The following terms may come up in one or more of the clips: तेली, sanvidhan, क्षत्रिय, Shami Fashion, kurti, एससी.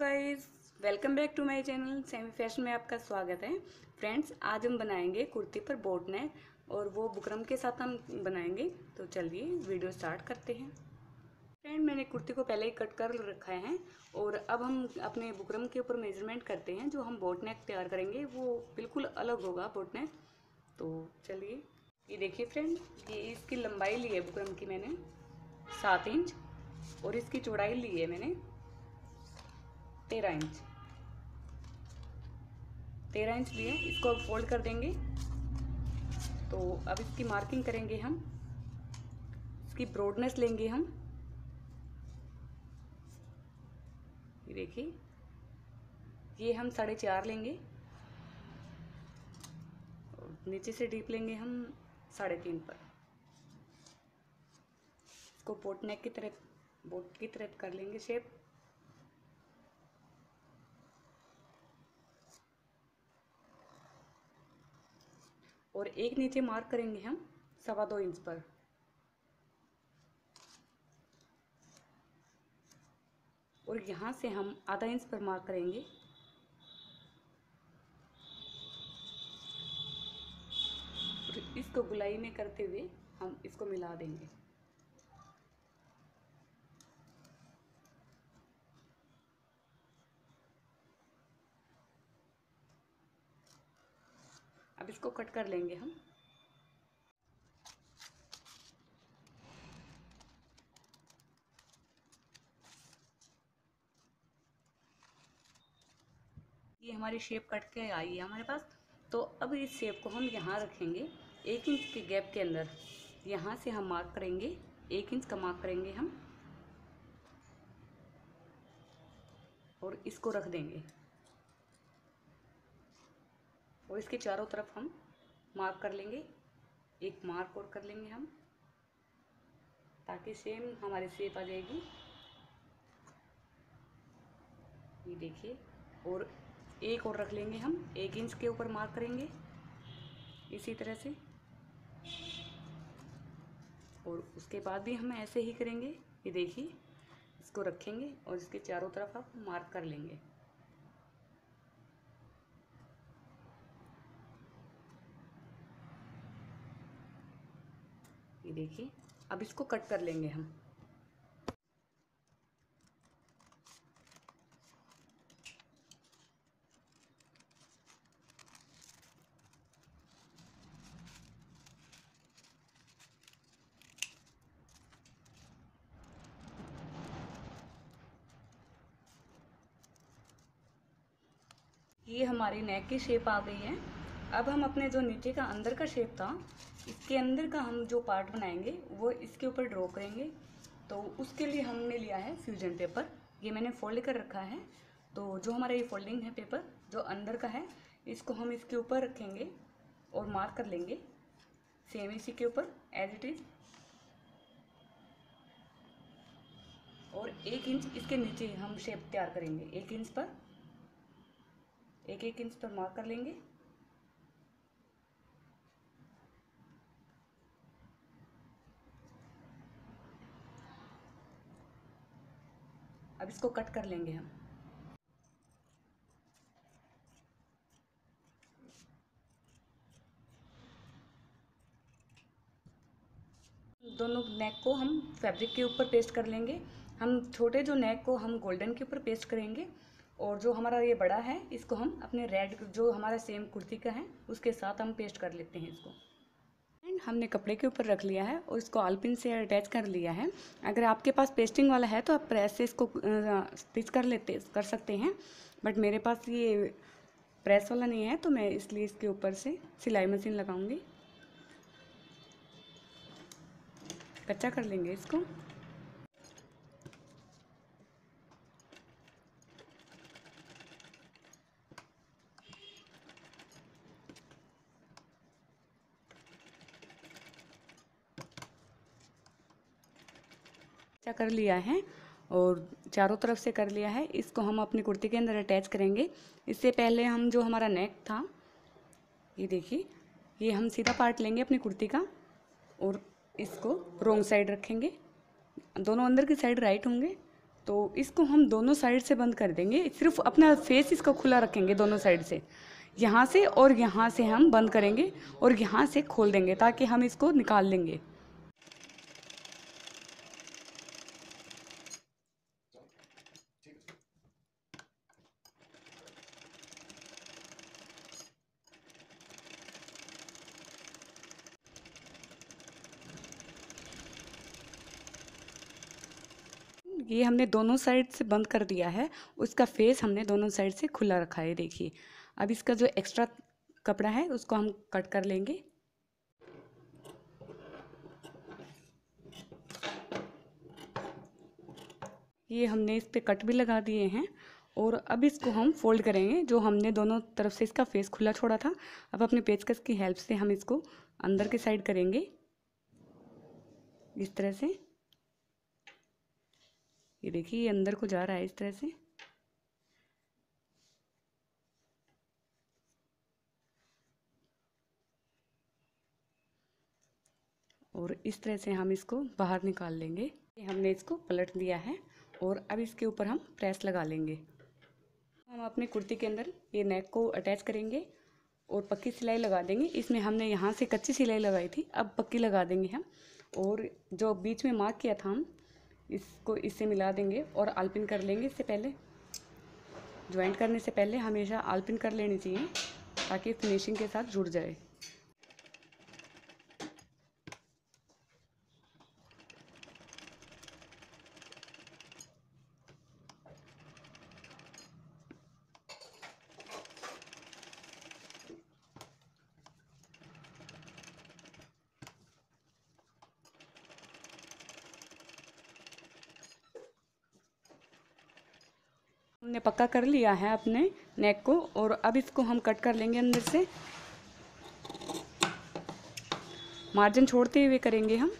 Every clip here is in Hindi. Guys, welcome back to my channel Shami fashion में आपका स्वागत है। फ्रेंड्स, आज हम बनाएंगे कुर्ती पर बोट नेक और वो बुकरम के साथ हम बनाएंगे। तो चलिए वीडियो स्टार्ट करते हैं। फ्रेंड, मैंने कुर्ती को पहले ही कट कर रखा है और अब हम अपने बुकरम के ऊपर मेजरमेंट करते हैं। जो हम बोट नेक तैयार करेंगे वो बिल्कुल अलग होगा बोट नेक। तो चलिए, ये देखिए फ्रेंड, ये इसकी लंबाई ली है बुकरम की मैंने 7 इंच और इसकी चौड़ाई ली है मैंने 13 इंच। 13 इंच लिए। इसको अब फोल्ड कर देंगे। तो अब इसकी मार्किंग करेंगे हम। इसकी ब्रॉडनेस लेंगे हम, ये देखिए, ये हम 4.5 लेंगे और नीचे से डीप लेंगे हम 3.5 पर। इसको बोट की तरफ कर लेंगे शेप। और एक नीचे मार्क करेंगे हम 2.25 इंच पर। और यहाँ से हम 0.5 इंच पर मार्क करेंगे। और इसको गोलाई में करते हुए हम इसको मिला देंगे। अब इसको कट कर लेंगे हम। ये हमारी शेप कट के आई है हमारे पास। तो अब इस शेप को हम यहाँ रखेंगे 1 इंच के गैप के अंदर। यहाँ से हम मार्क करेंगे, 1 इंच का मार्क करेंगे हम और इसको रख देंगे। और इसके चारों तरफ हम मार्क कर लेंगे। एक मार्क और कर लेंगे हम, ताकि सेम हमारी शेप आ जाएगी, ये देखिए। और एक और रख लेंगे हम, 1 इंच के ऊपर मार्क करेंगे इसी तरह से। और उसके बाद भी हम ऐसे ही करेंगे, ये देखिए। इसको रखेंगे और इसके चारों तरफ आप मार्क कर लेंगे। ये देखिए, अब इसको कट कर लेंगे हम। ये हमारी नेक की शेप आ गई है। अब हम अपने जो नीचे का अंदर का शेप था, इसके अंदर का हम जो पार्ट बनाएंगे वो इसके ऊपर ड्रॉ करेंगे। तो उसके लिए हमने लिया है फ्यूजन पेपर। ये मैंने फोल्ड कर रखा है। तो जो हमारा ये फोल्डिंग है पेपर, जो अंदर का है, इसको हम इसके ऊपर रखेंगे और मार्क कर लेंगे सेम इसी के ऊपर एज इट इज़। और 1 इंच इसके नीचे हम शेप तैयार करेंगे। 1 इंच पर 1-1 इंच पर मार्क कर लेंगे। अब इसको कट कर लेंगे हम। दोनों नेक को हम फैब्रिक के ऊपर पेस्ट कर लेंगे। हम छोटे जो नेक को हम गोल्डन के ऊपर पेस्ट करेंगे और जो हमारा ये बड़ा है इसको हम अपने रेड, जो हमारा सेम कुर्ती का है, उसके साथ हम पेस्ट कर लेते हैं इसको। हमने कपड़े के ऊपर रख लिया है और इसको आलपिन से अटैच कर लिया है। अगर आपके पास पेस्टिंग वाला है तो आप प्रेस से इसको स्टिच कर सकते हैं। बट मेरे पास ये प्रेस वाला नहीं है, तो मैं इसलिए इसके ऊपर से सिलाई मशीन लगाऊंगी। कच्चा कर लेंगे इसको। कर लिया है और चारों तरफ से कर लिया है। इसको हम अपनी कुर्ती के अंदर अटैच करेंगे। इससे पहले हम जो हमारा नेक था, ये देखिए, ये हम सीधा पार्ट लेंगे अपनी कुर्ती का और इसको रोंग साइड रखेंगे। दोनों अंदर की साइड राइट होंगे। तो इसको हम दोनों साइड से बंद कर देंगे, सिर्फ अपना फेस इसका खुला रखेंगे दोनों साइड से, यहाँ से और यहाँ से हम बंद करेंगे और यहाँ से खोल देंगे ताकि हम इसको निकाल लेंगे। ये हमने दोनों साइड से बंद कर दिया है, उसका फेस हमने दोनों साइड से खुला रखा है। देखिए अब इसका जो एक्स्ट्रा कपड़ा है उसको हम कट कर लेंगे। ये हमने इस पे कट भी लगा दिए हैं और अब इसको हम फोल्ड करेंगे। जो हमने दोनों तरफ से इसका फेस खुला छोड़ा था, अब अपने पेचकस की हेल्प से हम इसको अंदर के साइड करेंगे इस तरह से। ये देखिए ये अंदर को जा रहा है इस तरह से। और इस तरह से हम इसको बाहर निकाल लेंगे। हमने इसको पलट दिया है और अब इसके ऊपर हम प्रेस लगा लेंगे। हम अपने कुर्ती के अंदर ये नेक को अटैच करेंगे और पक्की सिलाई लगा देंगे। इसमें हमने यहाँ से कच्ची सिलाई लगाई थी, अब पक्की लगा देंगे हम। और जो बीच में मार्क किया था हम इसको इससे मिला देंगे और आलपिन कर लेंगे। इससे पहले ज्वाइंट करने से पहले हमेशा आलपिन कर लेनी चाहिए ताकि फिनिशिंग के साथ जुड़ जाए। हमने पक्का कर लिया है अपने नेक को और अब इसको हम कट कर लेंगे अंदर से। मार्जिन छोड़ते हुए करेंगे हम।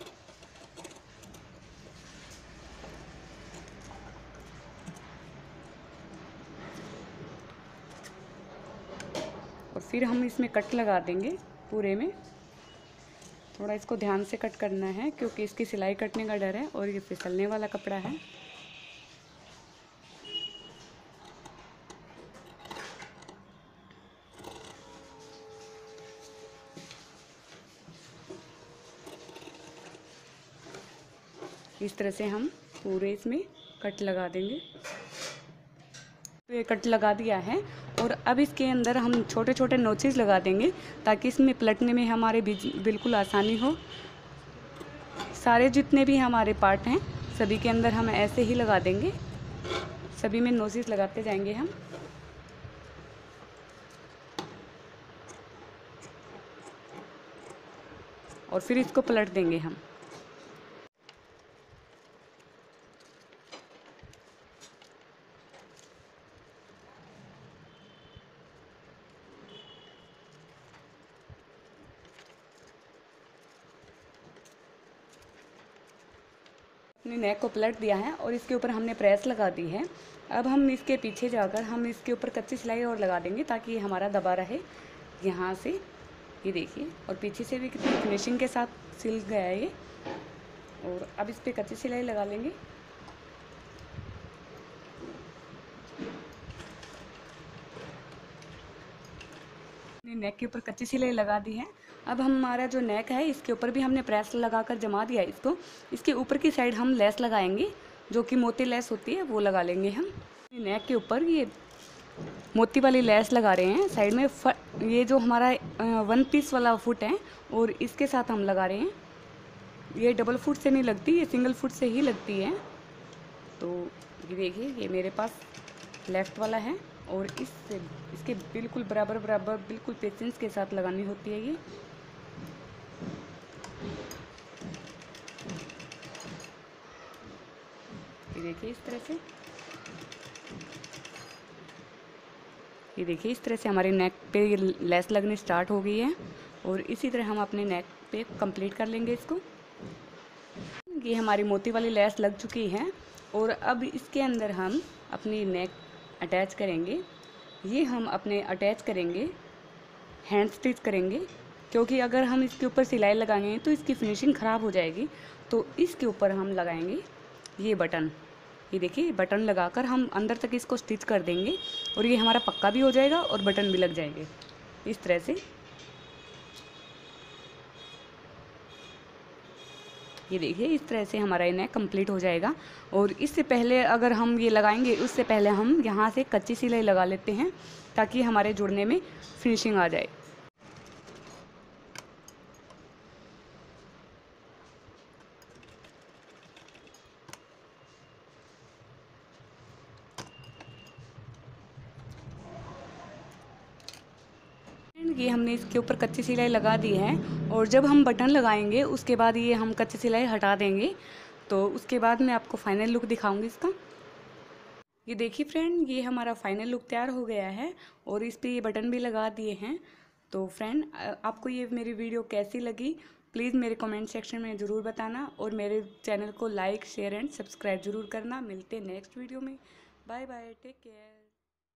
और फिर हम इसमें कट लगा देंगे पूरे में। थोड़ा इसको ध्यान से कट करना है क्योंकि इसकी सिलाई कटने का डर है और ये फिसलने वाला कपड़ा है। इस तरह से हम पूरे इसमें कट लगा देंगे। तो ये कट लगा दिया है और अब इसके अंदर हम छोटे छोटे नोचेस लगा देंगे ताकि इसमें पलटने में हमारे बिल्कुल आसानी हो। सारे जितने भी हमारे पार्ट हैं सभी के अंदर हम ऐसे ही लगा देंगे, सभी में नोचेस लगाते जाएंगे हम। और फिर इसको पलट देंगे हम। हमने नेक को पलट दिया है और इसके ऊपर हमने प्रेस लगा दी है। अब हम इसके पीछे जाकर हम इसके ऊपर कच्ची सिलाई और लगा देंगे ताकि ये हमारा दबा रहे यहाँ से। ये देखिए और पीछे से भी कितनी फिनिशिंग के साथ सिल गया है ये। और अब इस पर कच्ची सिलाई लगा लेंगे। नेक के ऊपर कच्ची सिलाई लगा दी है। अब हमारा जो नेक है इसके ऊपर भी हमने प्रेस लगाकर जमा दिया है इसको। इसके ऊपर की साइड हम लेस लगाएंगे, जो कि मोती लेस होती है वो लगा लेंगे हम। नेक के ऊपर ये मोती वाली लेस लगा रहे हैं साइड में। ये जो हमारा वन पीस वाला फुट है और इसके साथ हम लगा रहे हैं। ये डबल फुट से नहीं लगती, ये सिंगल फुट से ही लगती है। तो ये देखिए ये मेरे पास लेफ़्ट वाला है और इसके बिल्कुल बराबर बिल्कुल पेशेंस के साथ लगानी होती है ये। देखिए इस तरह से, ये देखिए इस तरह से हमारे नेक पे ये लेस लगने स्टार्ट हो गई है। और इसी तरह हम अपने नेक पे कंप्लीट कर लेंगे इसको। ये हमारी मोती वाली लेस लग चुकी है और अब इसके अंदर हम अपनी नेक अटैच करेंगे। ये हम अपने अटैच करेंगे, हैंड स्टिच करेंगे, क्योंकि अगर हम इसके ऊपर सिलाई लगाएंगे तो इसकी फिनिशिंग ख़राब हो जाएगी। तो इसके ऊपर हम लगाएंगे ये बटन। ये देखिए बटन लगाकर हम अंदर तक इसको स्टिच कर देंगे और ये हमारा पक्का भी हो जाएगा और बटन भी लग जाएंगे इस तरह से। ये देखिए इस तरह से हमारा ये नेक कंप्लीट हो जाएगा। और इससे पहले अगर हम ये लगाएंगे उससे पहले हम यहाँ से कच्ची सिलाई लगा लेते हैं ताकि हमारे जुड़ने में फिनिशिंग आ जाए। ये हमने इसके ऊपर कच्ची सिलाई लगा दी है और जब हम बटन लगाएंगे उसके बाद ये हम कच्ची सिलाई हटा देंगे, तो उसके बाद मैं आपको फाइनल लुक दिखाऊंगी इसका। ये देखिए फ्रेंड, ये हमारा फाइनल लुक तैयार हो गया है और इस पे ये बटन भी लगा दिए हैं। तो फ्रेंड आपको ये मेरी वीडियो कैसी लगी प्लीज़ मेरे कमेंट सेक्शन में ज़रूर बताना और मेरे चैनल को लाइक शेयर एंड सब्सक्राइब ज़रूर करना। मिलते हैं नेक्स्ट वीडियो में, बाय बाय, टेक केयर।